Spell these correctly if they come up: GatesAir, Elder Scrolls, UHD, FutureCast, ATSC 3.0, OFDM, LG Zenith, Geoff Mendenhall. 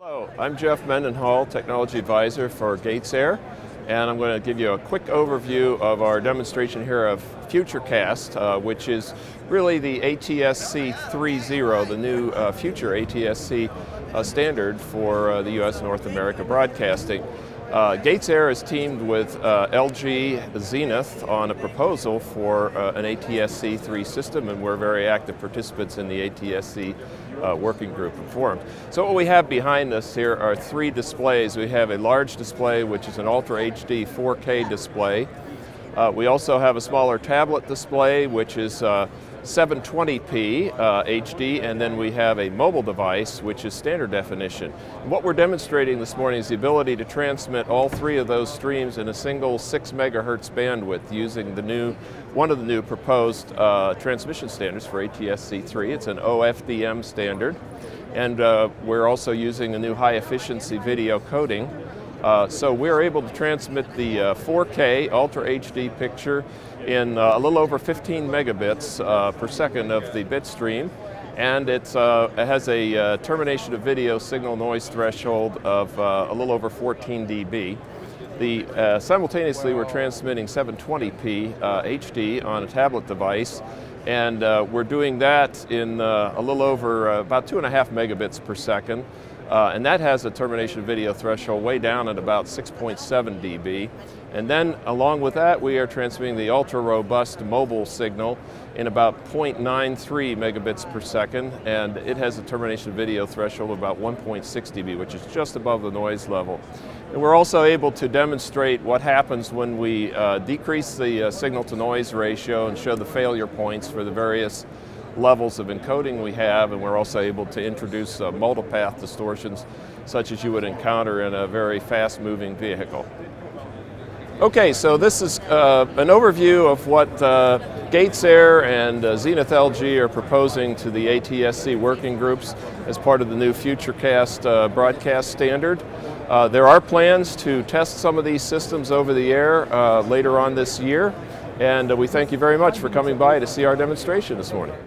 Hello, I'm Geoff Mendenhall, Technology Advisor for GatesAir, and I'm going to give you a quick overview of our demonstration here of FutureCast, which is really the ATSC 3.0, the new future ATSC standard for the U.S. North America broadcasting. GatesAir is teamed with LG Zenith on a proposal for an ATSC 3 system, and we're very active participants in the ATSC working group and forums. So what we have behind us here are three displays. We have a large display, which is an Ultra HD 4K display. We also have a smaller tablet display, which is 720p HD, and then we have a mobile device which is standard definition. And what we're demonstrating this morning is the ability to transmit all three of those streams in a single 6 megahertz bandwidth using the new, one of the new proposed transmission standards for ATSC 3. It's an OFDM standard, and we're also using a new high efficiency video coding. So we're able to transmit the 4K Ultra HD picture in a little over 15 megabits per second of the bit stream, and it has a termination of video signal noise threshold of a little over 14 dB. Simultaneously, we're transmitting 720p HD on a tablet device, and we're doing that in a little over about 2.5 megabits per second. And that has a termination video threshold way down at about 6.7 dB. And then along with that, we are transmitting the ultra robust mobile signal in about 0.93 megabits per second, and it has a termination video threshold of about 1.6 dB, which is just above the noise level. And we're also able to demonstrate what happens when we decrease the signal to noise ratio and show the failure points for the various levels of encoding we have, and we're also able to introduce multipath distortions such as you would encounter in a very fast-moving vehicle. Okay, so this is an overview of what GatesAir and Zenith LG are proposing to the ATSC working groups as part of the new FutureCast broadcast standard. There are plans to test some of these systems over the air later on this year, and we thank you very much for coming by to see our demonstration this morning.